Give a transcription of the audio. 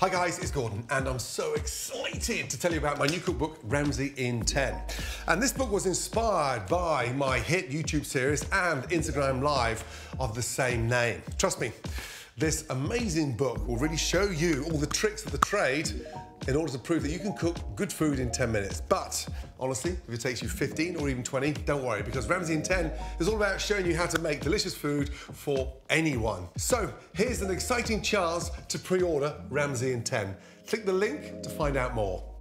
Hi guys, it's Gordon, and I'm so excited to tell you about my new cookbook, Ramsay in 10. And this book was inspired by my hit YouTube series and Instagram Live of the same name. Trust me, this amazing book will really show you all the tricks of the trade in order to prove that you can cook good food in 10 minutes. But honestly, if it takes you 15 or even 20, don't worry, because Ramsay in 10 is all about showing you how to make delicious food for anyone. So here's an exciting chance to pre-order Ramsay in 10. Click the link to find out more.